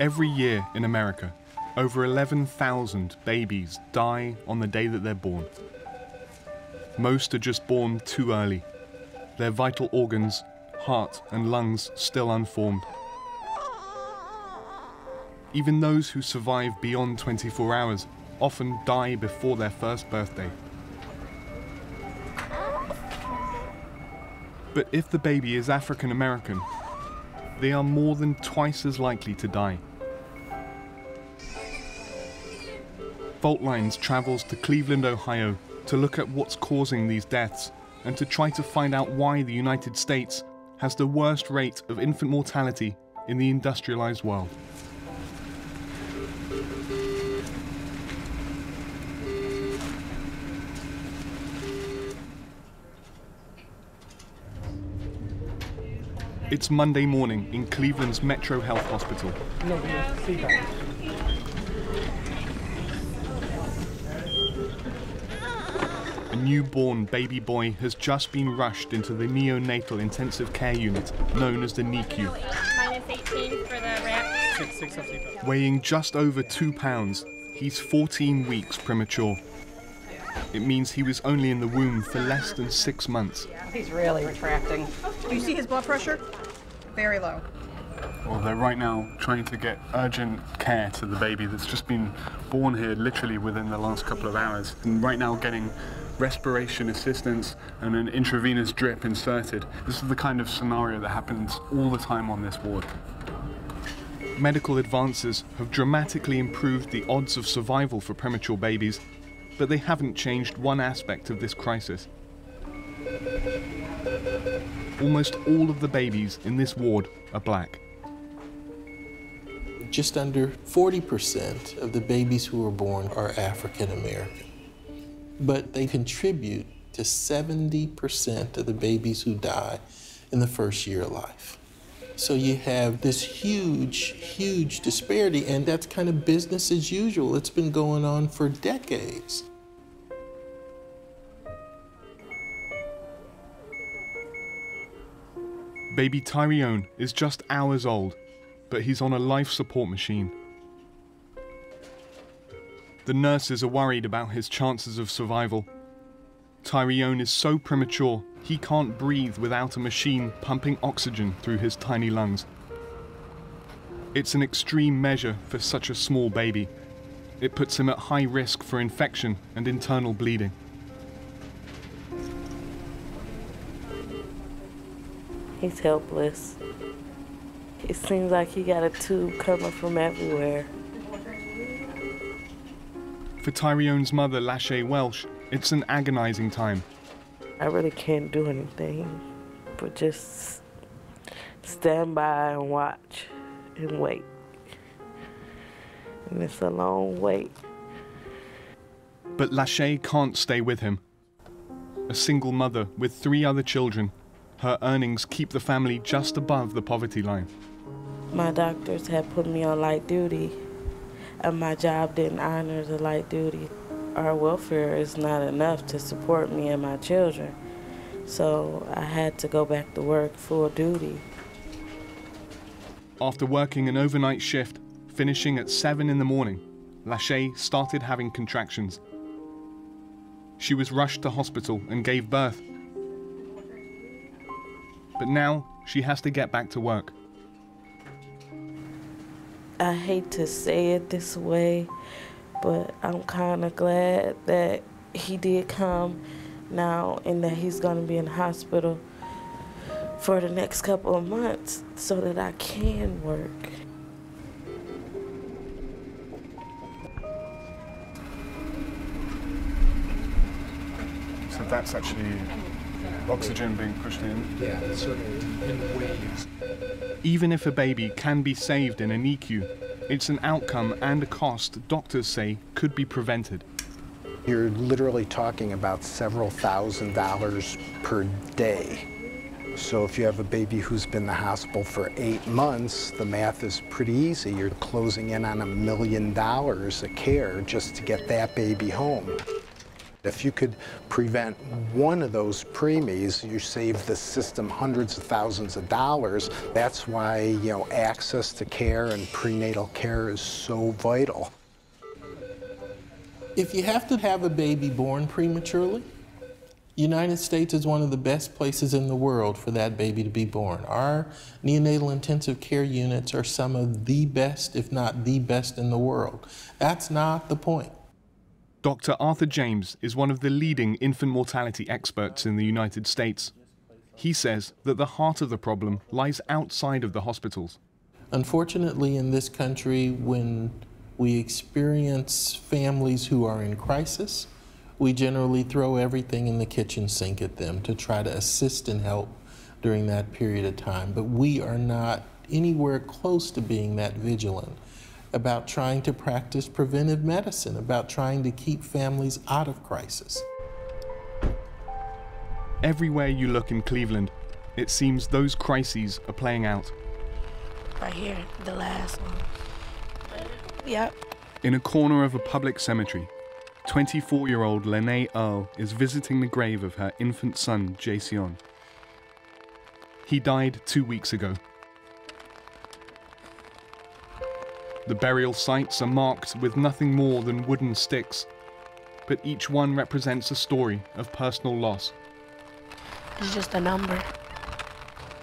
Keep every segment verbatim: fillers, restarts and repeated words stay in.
Every year in America, over eleven thousand babies die on the day that they're born. Most are just born too early, their vital organs, heart and lungs still unformed. Even those who survive beyond twenty-four hours often die before their first birthday. But if the baby is African American, they are more than twice as likely to die. Fault Lines travels to Cleveland, Ohio, to look at what's causing these deaths and to try to find out why the United States has the worst rate of infant mortality in the industrialized world. It's Monday morning in Cleveland's Metro Health Hospital. A newborn baby boy has just been rushed into the neonatal intensive care unit, known as the N I C U. minus eighteen for the ramp. Weighing just over two pounds, he's fourteen weeks premature. It means he was only in the womb for less than six months. He's really retracting. Do you see his blood pressure? Very low. Well, they're right now trying to get urgent care to the baby that's just been born here literally within the last couple of hours. And right now getting respiration assistance and an intravenous drip inserted. This is the kind of scenario that happens all the time on this ward. Medical advances have dramatically improved the odds of survival for premature babies, but they haven't changed one aspect of this crisis. Almost all of the babies in this ward are black. Just under forty percent of the babies who are born are African American, but they contribute to seventy percent of the babies who die in the first year of life. So you have this huge, huge disparity, and that's kind of business as usual. It's been going on for decades. Baby Tyrone is just hours old, but he's on a life support machine. The nurses are worried about his chances of survival. Tyrone is so premature, he can't breathe without a machine pumping oxygen through his tiny lungs. It's an extreme measure for such a small baby. It puts him at high risk for infection and internal bleeding. He's helpless. It seems like he got a tube coming from everywhere. For Tyrone's mother, Lachey Welsh, it's an agonizing time. I really can't do anything but just stand by and watch and wait. And it's a long wait. But Lachey can't stay with him. A single mother with three other children, her earnings keep the family just above the poverty line. My doctors had put me on light duty, and my job didn't honor the light duty. Our welfare is not enough to support me and my children, so I had to go back to work full duty. After working an overnight shift, finishing at seven in the morning, Lachey started having contractions. She was rushed to hospital and gave birth. But now she has to get back to work. I hate to say it this way, but I'm kind of glad that he did come now and that he's going to be in the hospital for the next couple of months so that I can work. So that's actually oxygen being pushed in? Yeah, it's sort of in waves. Even if a baby can be saved in a N I C U, it's an outcome and a cost doctors say could be prevented. You're literally talking about several thousand dollars per day. So if you have a baby who's been in the hospital for eight months, the math is pretty easy. You're closing in on a million dollars a care just to get that baby home. If you could prevent one of those preemies, you save the system hundreds of thousands of dollars. That's why, you know, access to care and prenatal care is so vital. If you have to have a baby born prematurely, United States is one of the best places in the world for that baby to be born. Our neonatal intensive care units are some of the best, if not the best in the world. That's not the point. Doctor Arthur James is one of the leading infant mortality experts in the United States. He says that the heart of the problem lies outside of the hospitals. Unfortunately, in this country, when we experience families who are in crisis, we generally throw everything in the kitchen sink at them to try to assist and help during that period of time. But we are not anywhere close to being that vigilant about trying to practice preventive medicine, about trying to keep families out of crisis. Everywhere you look in Cleveland, it seems those crises are playing out. Right here, the last one. Yep. In a corner of a public cemetery, twenty-four-year-old Lanae Earl is visiting the grave of her infant son, Jason. He died two weeks ago. The burial sites are marked with nothing more than wooden sticks, but each one represents a story of personal loss. It's just a number.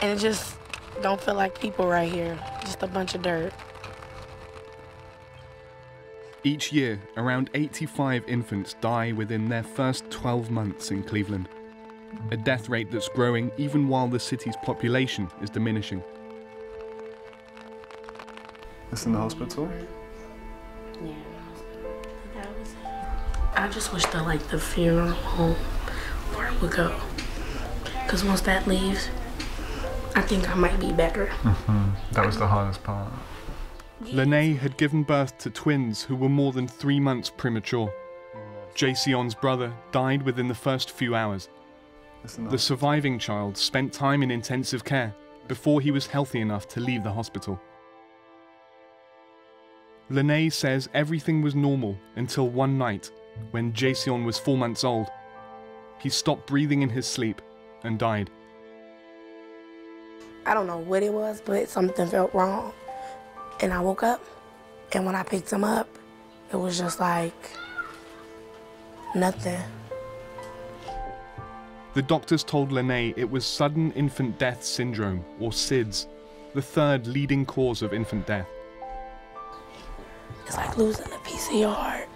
And it just don't feel like people right here, just a bunch of dirt. Each year, around eighty-five infants die within their first twelve months in Cleveland, a death rate that's growing even while the city's population is diminishing. It's in the hospital? Yeah. That was it. I just wish that, like, the funeral home part would go. Because once that leaves, I think I might be better. Mm-hmm. That was the hardest part. Lanae had given birth to twins who were more than three months premature. Jason's brother died within the first few hours. The surviving child spent time in intensive care before he was healthy enough to leave the hospital. Lanae says everything was normal until one night, when Jason was four months old. He stopped breathing in his sleep and died. I don't know what it was, but something felt wrong. And I woke up, and when I picked him up, it was just like nothing. The doctors told Lanae it was sudden infant death syndrome, or SIDS, the third leading cause of infant death. It's like losing a piece of your heart,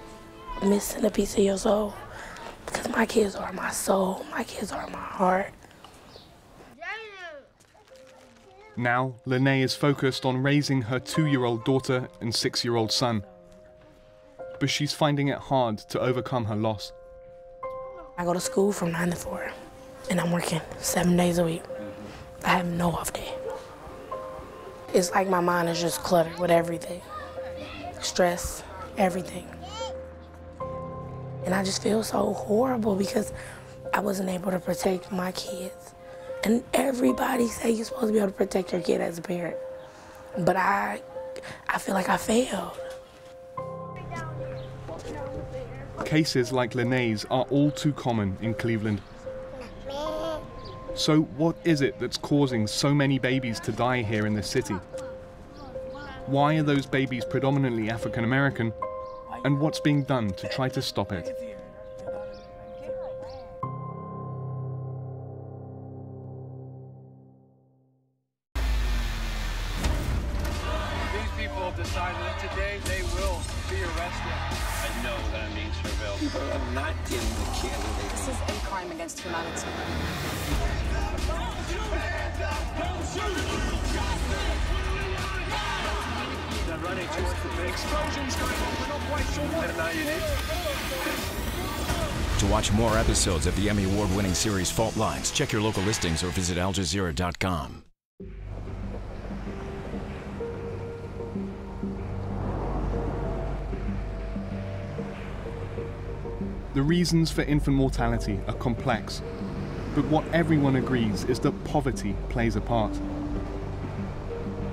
missing a piece of your soul. Because my kids are my soul, my kids are my heart. Now, Lanae is focused on raising her two-year-old daughter and six-year-old son. But she's finding it hard to overcome her loss. I go to school from nine to four, and I'm working seven days a week. I have no off day. It's like my mind is just cluttered with everything. Stress, everything. And I just feel so horrible because I wasn't able to protect my kids. And everybody say you're supposed to be able to protect your kid as a parent. But I, I feel like I failed. Cases like Lanae's are all too common in Cleveland. So what is it that's causing so many babies to die here in this city? Why are those babies predominantly African American, and what's being done to try to stop it? To watch more episodes of the Emmy Award-winning series Fault Lines, check your local listings or visit Al Jazeera dot com. The reasons for infant mortality are complex, but what everyone agrees is that poverty plays a part.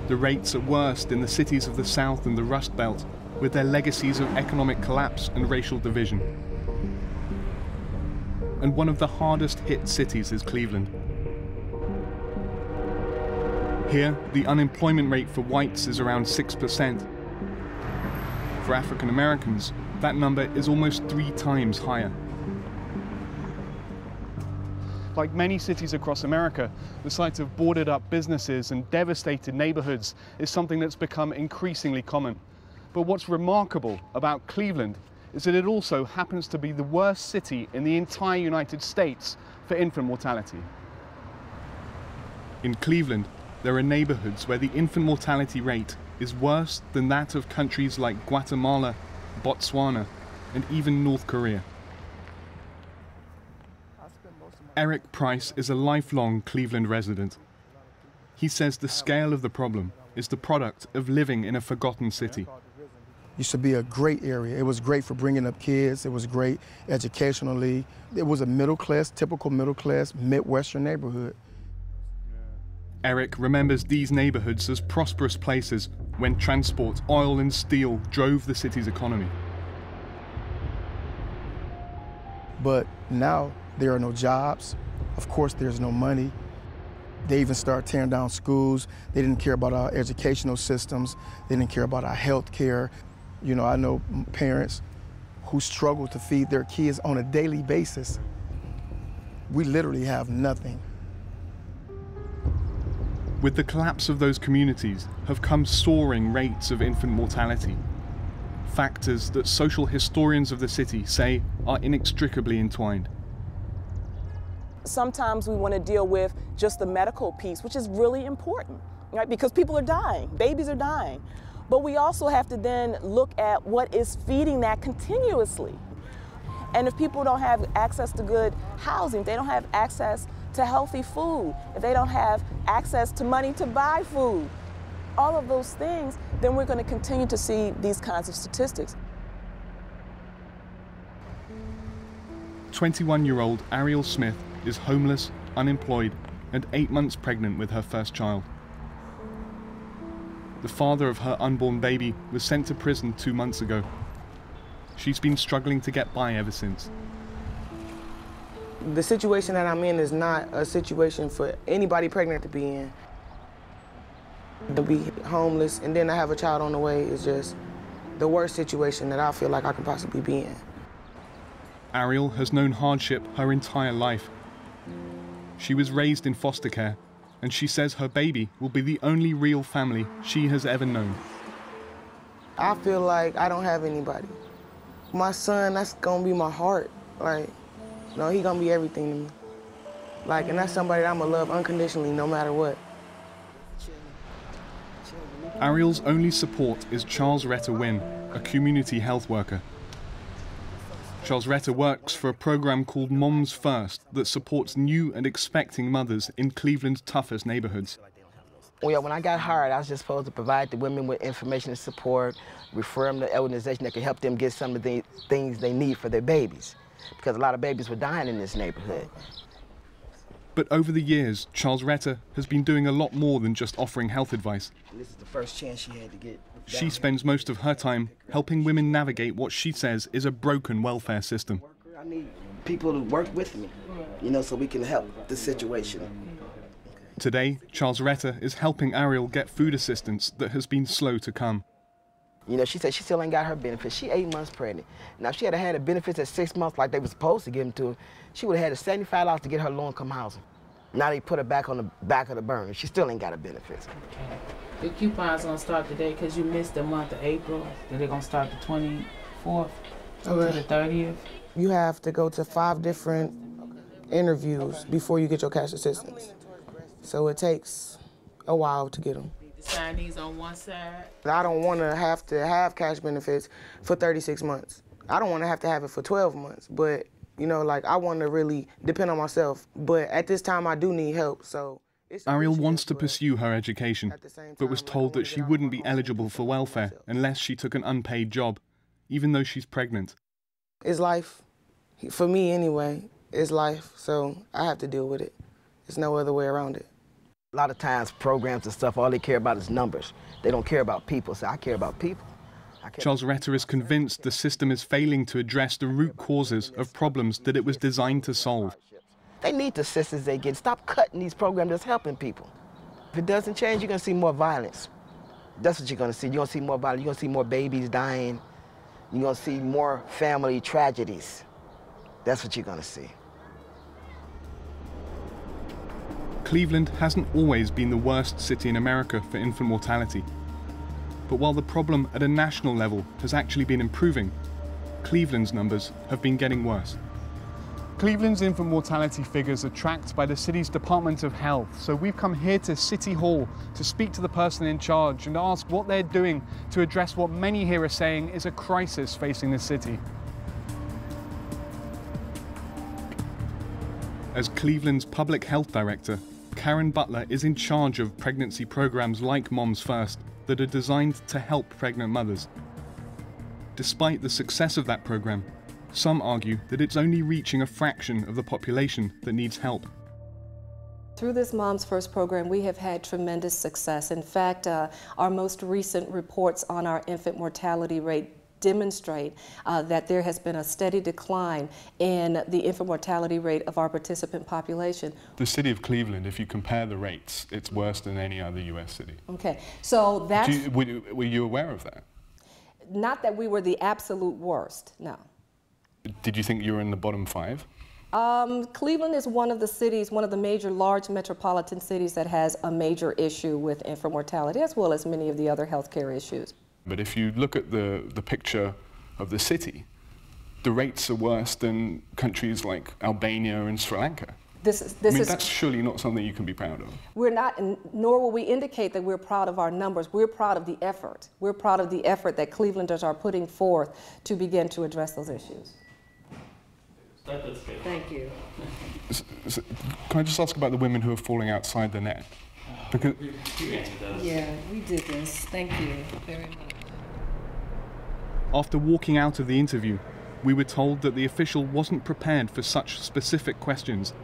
The rates are worst in the cities of the South and the Rust Belt, with their legacies of economic collapse and racial division. and one of the hardest hit cities is Cleveland. Here, the unemployment rate for whites is around six percent. For African Americans, that number is almost three times higher. Like many cities across America, the sight of boarded up businesses and devastated neighborhoods is something that's become increasingly common. But what's remarkable about Cleveland is that it also happens to be the worst city in the entire United States for infant mortality. In Cleveland, there are neighborhoods where the infant mortality rate is worse than that of countries like Guatemala, Botswana, and even North Korea. Eric Price is a lifelong Cleveland resident. He says the scale of the problem is the product of living in a forgotten city. Used to be a great area. It was great for bringing up kids. It was great educationally. It was a middle-class, typical middle-class, Midwestern neighborhood. Eric remembers these neighborhoods as prosperous places when transport, oil and steel drove the city's economy. But now, there are no jobs. Of course, there's no money. They even start tearing down schools. They didn't care about our educational systems. They didn't care about our health care. You know, I know parents who struggle to feed their kids on a daily basis. We literally have nothing. With the collapse of those communities have come soaring rates of infant mortality, factors that social historians of the city say are inextricably entwined. Sometimes we want to deal with just the medical piece, which is really important, right? Because people are dying, babies are dying. But we also have to then look at what is feeding that continuously. And if people don't have access to good housing, if they don't have access to healthy food, if they don't have access to money to buy food, all of those things, then we're going to continue to see these kinds of statistics. twenty-one-year-old Ariel Smith is homeless, unemployed, and eight months pregnant with her first child. The father of her unborn baby was sent to prison two months ago. She's been struggling to get by ever since. The situation that I'm in is not a situation for anybody pregnant to be in. To be homeless and then I have a child on the way is just the worst situation that I feel like I could possibly be in. Ariel has known hardship her entire life. She was raised in foster care, and she says her baby will be the only real family she has ever known. I feel like I don't have anybody. My son, that's gonna be my heart. Like, no, he gonna be everything to me. Like, and that's somebody that I'm gonna love unconditionally no matter what. Ariel's only support is Charlesetta Wynn, a community health worker. Charlesetta works for a program called Moms First that supports new and expecting mothers in Cleveland's toughest neighborhoods. Well, when I got hired, I was just supposed to provide the women with information and support, refer them to an organization that could help them get some of the things they need for their babies, because a lot of babies were dying in this neighborhood. But over the years, Charlesetta has been doing a lot more than just offering health advice. This is the first chance she had to get. She spends most of her time helping women navigate what she says is a broken welfare system. I need people to work with me, you know, so we can help the situation. Today, Charlesetta is helping Ariel get food assistance that has been slow to come. You know, she said she still ain't got her benefits. She eight months pregnant. Now, if she had had the benefits at six months like they were supposed to give them to her, she would have had seventy-five dollars to get her low-income housing. Now they put her back on the back of the burner. She still ain't got her benefits. Okay. The coupon's gonna start today because you missed the month of April. Then they're gonna start the twenty-fourth to the thirtieth. You have to go to five different interviews before you get your cash assistance. So it takes a while to get them. Sign these on one side. I don't want to have to have cash benefits for thirty-six months. I don't want to have to have it for twelve months. But you know, like I want to really depend on myself. But at this time, I do need help. So. Ariel wants to pursue her education, but was told that she wouldn't be eligible for welfare unless she took an unpaid job, even though she's pregnant. It's life. For me, anyway, it's life, so I have to deal with it. There's no other way around it. A lot of times, programs and stuff, all they care about is numbers. They don't care about people, so I care about people. Charletta is convinced the system is failing to address the root causes of problems that it was designed to solve. They need the assistance they get. Stop cutting these programs that's helping people. If it doesn't change, you're going to see more violence. That's what you're going to see. You're going to see more violence. You're going to see more babies dying. You're going to see more family tragedies. That's what you're going to see. Cleveland hasn't always been the worst city in America for infant mortality. But while the problem at a national level has actually been improving, Cleveland's numbers have been getting worse. Cleveland's infant mortality figures are tracked by the city's Department of Health, so we've come here to City Hall to speak to the person in charge and ask what they're doing to address what many here are saying is a crisis facing the city. As Cleveland's public health director, Karen Butler is in charge of pregnancy programs like Moms First that are designed to help pregnant mothers. Despite the success of that program, some argue that it's only reaching a fraction of the population that needs help. Through this Moms First program, we have had tremendous success. In fact, uh, our most recent reports on our infant mortality rate demonstrate uh, that there has been a steady decline in the infant mortality rate of our participant population. The city of Cleveland, if you compare the rates, it's worse than any other U S city. Okay, so that's... You, were, were you aware of that? Not that we were the absolute worst, no. Did you think you were in the bottom five? Um, Cleveland is one of the cities, one of the major large metropolitan cities that has a major issue with infant mortality, as well as many of the other healthcare issues. But if you look at the, the picture of the city, the rates are worse than countries like Albania and Sri Lanka. This is, this I mean, is, that's surely not something you can be proud of. We're not, nor will we indicate that we're proud of our numbers. We're proud of the effort. We're proud of the effort that Clevelanders are putting forth to begin to address those issues. Thank you. So, so, can I just ask about the women who are falling outside the net? Because yeah, we did this. Thank you very much. After walking out of the interview, we were told that the official wasn't prepared for such specific questions,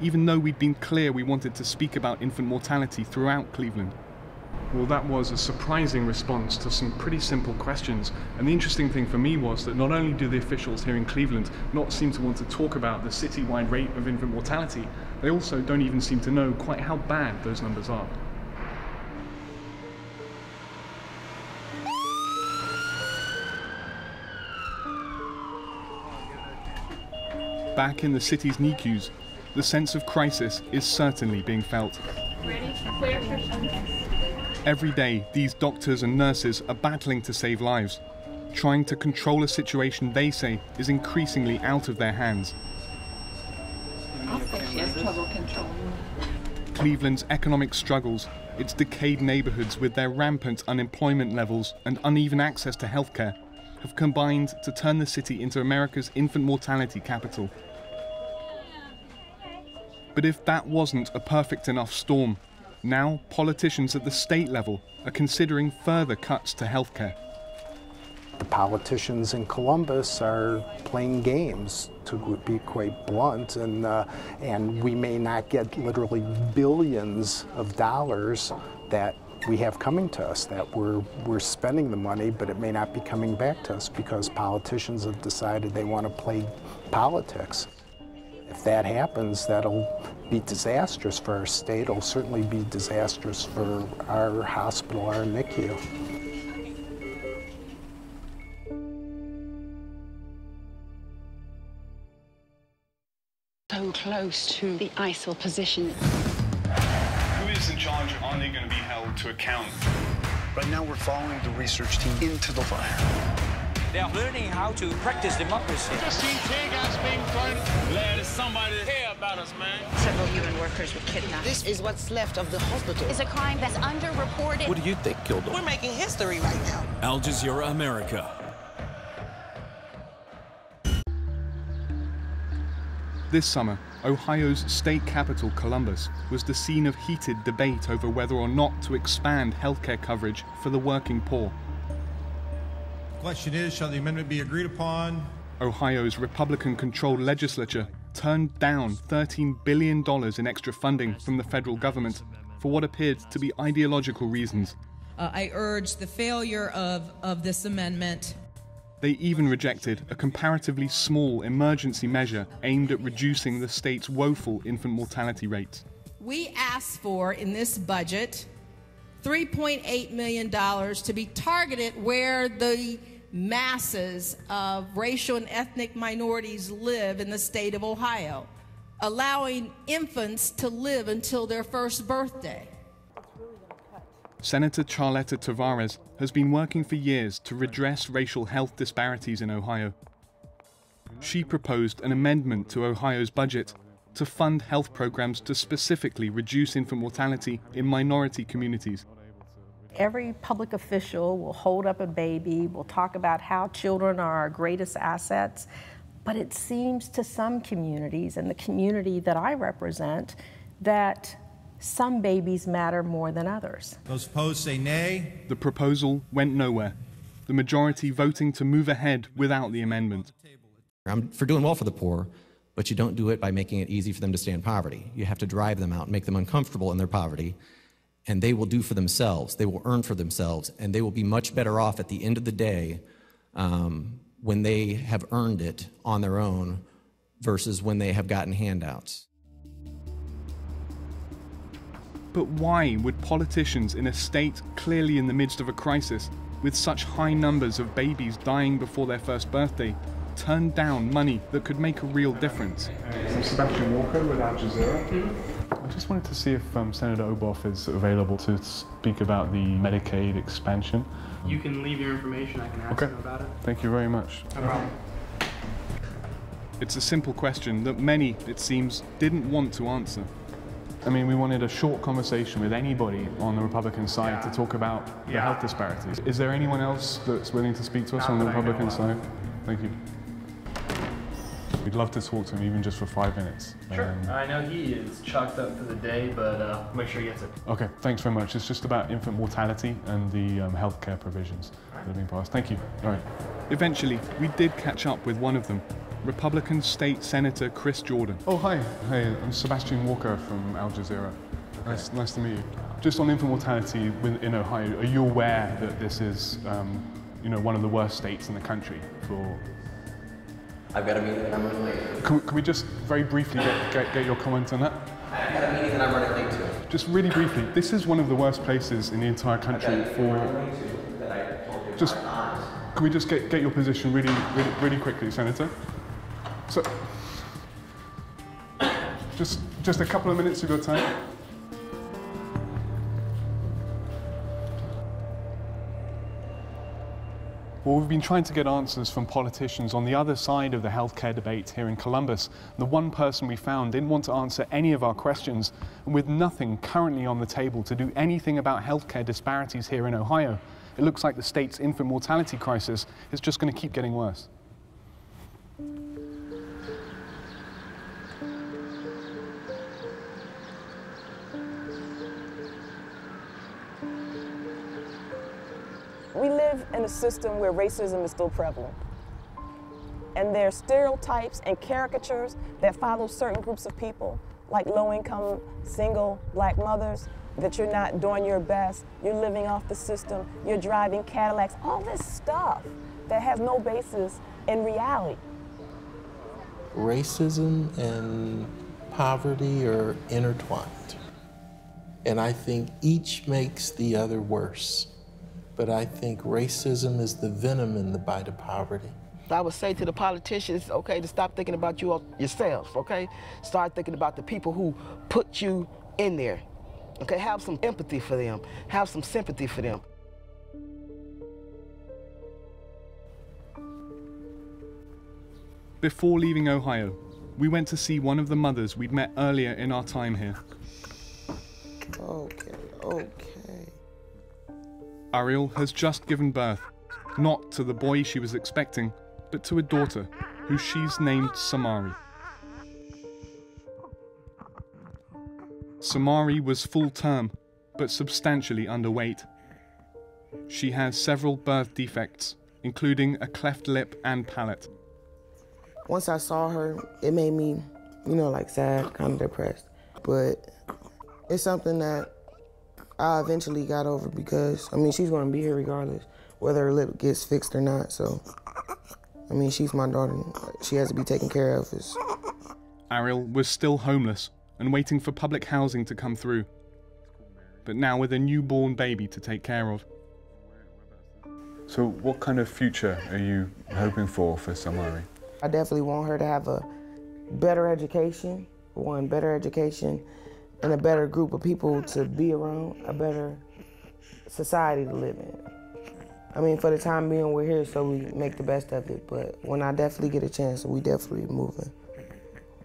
even though we'd been clear we wanted to speak about infant mortality throughout Cleveland. Well, that was a surprising response to some pretty simple questions. And the interesting thing for me was that not only do the officials here in Cleveland not seem to want to talk about the citywide rate of infant mortality, they also don't even seem to know quite how bad those numbers are. Back in the city's N I C Us, the sense of crisis is certainly being felt. Ready? Clear for some. Every day, these doctors and nurses are battling to save lives, trying to control a situation they say is increasingly out of their hands. Cleveland's economic struggles, its decayed neighborhoods with their rampant unemployment levels and uneven access to healthcare, have combined to turn the city into America's infant mortality capital. But if that wasn't a perfect enough storm, now, politicians at the state level are considering further cuts to healthcare. The politicians in Columbus are playing games, to be quite blunt, and, uh, and we may not get literally billions of dollars that we have coming to us, that we're, we're spending the money, but it may not be coming back to us because politicians have decided they want to play politics. If that happens, that'll be disastrous for our state. It'll certainly be disastrous for our hospital, our N I C U. So close to the I S I L position. Who is in charge? Are they going to be held to account? Right now, we're following the research team into the fire. They are learning how to practice democracy. Just seen tear gas being thrown. Glad somebody care about us, man. Several human workers were kidnapped. This is what's left of the hospital. It's a crime that's underreported. What do you think killed them? We're making history right now. Al Jazeera America. This summer, Ohio's state capital, Columbus, was the scene of heated debate over whether or not to expand healthcare coverage for the working poor. The question is, shall the amendment be agreed upon? Ohio's Republican-controlled legislature turned down thirteen billion dollars in extra funding from the federal government for what appeared to be ideological reasons. Uh, I urge the failure of, of this amendment. They even rejected a comparatively small emergency measure aimed at reducing the state's woeful infant mortality rate. We asked for, in this budget, three point eight million dollars to be targeted where the masses of racial and ethnic minorities live in the state of Ohio, allowing infants to live until their first birthday. Senator Charletta Tavares has been working for years to redress racial health disparities in Ohio. She proposed an amendment to Ohio's budget to fund health programs to specifically reduce infant mortality in minority communities. Every public official will hold up a baby, will talk about how children are our greatest assets, but it seems to some communities, and the community that I represent, that some babies matter more than others. Those opposed say nay. The proposal went nowhere, the majority voting to move ahead without the amendment. I'm for doing well for the poor, but you don't do it by making it easy for them to stay in poverty. You have to drive them out, make them uncomfortable in their poverty, and they will do for themselves. They will earn for themselves, and they will be much better off at the end of the day um, when they have earned it on their own versus when they have gotten handouts. But why would politicians in a state clearly in the midst of a crisis, with such high numbers of babies dying before their first birthday, turn down money that could make a real difference? I'm Sebastian Walker with Al Jazeera. I just wanted to see if um, Senator Oboff is available to speak about the Medicaid expansion. You can leave your information, I can ask okay. him about it. Thank you very much. No problem. It's a simple question that many, it seems, didn't want to answer. I mean, we wanted a short conversation with anybody on the Republican side yeah. to talk about yeah. the health disparities. Is there anyone else that's willing to speak to us Not on the Republican side? Thank you. We'd love to talk to him, even just for five minutes. Sure. Um, I know he is chucked up for the day, but uh, make sure he gets it. Okay, thanks very much. It's just about infant mortality and the um, health care provisions right. that have been passed. Thank you. All right. Eventually, we did catch up with one of them, Republican State Senator Chris Jordan. Oh, hi. Hi, I'm Sebastian Walker from Al Jazeera. Nice, nice to meet you. Just on infant mortality in Ohio, are you aware that this is, um, you know, one of the worst states in the country for... I've got a meeting and I'm running late. Can, can we just very briefly get, get, get your comment on that? I've got a meeting and I'm running late to. Just really briefly, this is one of the worst places in the entire country for... Just, can we just get, get your position really, really, really quickly, Senator? So, just, just a couple of minutes of your time. Well, we've been trying to get answers from politicians on the other side of the healthcare debate here in Columbus. The one person we found didn't want to answer any of our questions, and with nothing currently on the table to do anything about healthcare disparities here in Ohio, it looks like the state's infant mortality crisis is just going to keep getting worse. We live in a system where racism is still prevalent. And there are stereotypes and caricatures that follow certain groups of people, like low-income, single black mothers, that you're not doing your best, you're living off the system, you're driving Cadillacs, all this stuff that has no basis in reality. Racism and poverty are intertwined. And I think each makes the other worse. But I think racism is the venom in the bite of poverty. I would say to the politicians, okay, to stop thinking about you all yourselves, okay? Start thinking about the people who put you in there, okay? Have some empathy for them, have some sympathy for them. Before leaving Ohio, we went to see one of the mothers we'd met earlier in our time here. Okay, okay. Ariel has just given birth, not to the boy she was expecting, but to a daughter who she's named Samari. Samari was full term, but substantially underweight. She has several birth defects, including a cleft lip and palate. Once I saw her, it made me, you know, like sad, kind of depressed. But it's something that I eventually got over because, I mean, she's going to be here regardless, whether her lip gets fixed or not. So, I mean, she's my daughter. She has to be taken care of. It's... Ariel was still homeless and waiting for public housing to come through, but now with a newborn baby to take care of. So what kind of future are you hoping for for Samari? I definitely want her to have a better education, one better education, and a better group of people to be around, a better society to live in. I mean, for the time being, we're here, so we make the best of it, but when I definitely get a chance, we definitely moving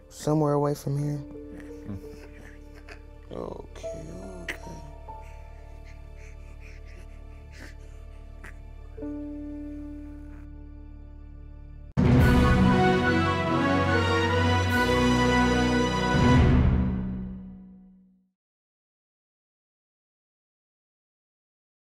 somewhere away from here. Okay.